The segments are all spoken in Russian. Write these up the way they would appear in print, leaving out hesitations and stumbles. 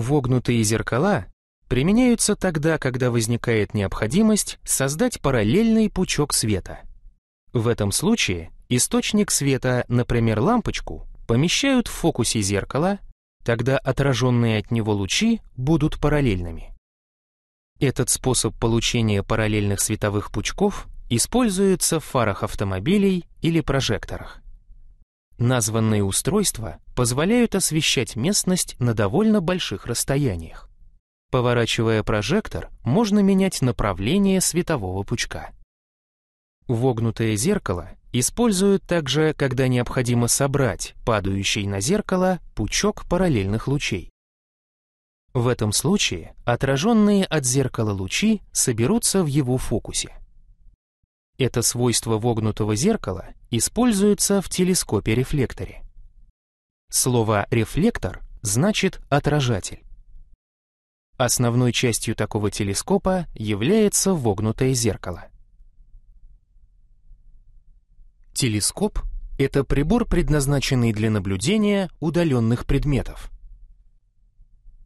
Вогнутые зеркала применяются тогда, когда возникает необходимость создать параллельный пучок света. В этом случае источник света, например, лампочку, помещают в фокусе зеркала, тогда отраженные от него лучи будут параллельными. Этот способ получения параллельных световых пучков используется в фарах автомобилей или прожекторах. Названные устройства позволяют освещать местность на довольно больших расстояниях. Поворачивая прожектор, можно менять направление светового пучка. Вогнутое зеркало используют также, когда необходимо собрать падающий на зеркало пучок параллельных лучей. В этом случае отраженные от зеркала лучи соберутся в его фокусе. Это свойство вогнутого зеркала используется в телескопе-рефлекторе. Слово «рефлектор» значит «отражатель». Основной частью такого телескопа является вогнутое зеркало. Телескоп — это прибор, предназначенный для наблюдения удаленных предметов.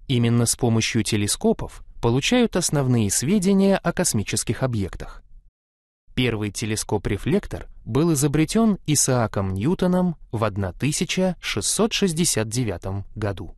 Именно с помощью телескопов получают основные сведения о космических объектах. Первый телескоп-рефлектор был изобретен Исааком Ньютоном в 1669 году.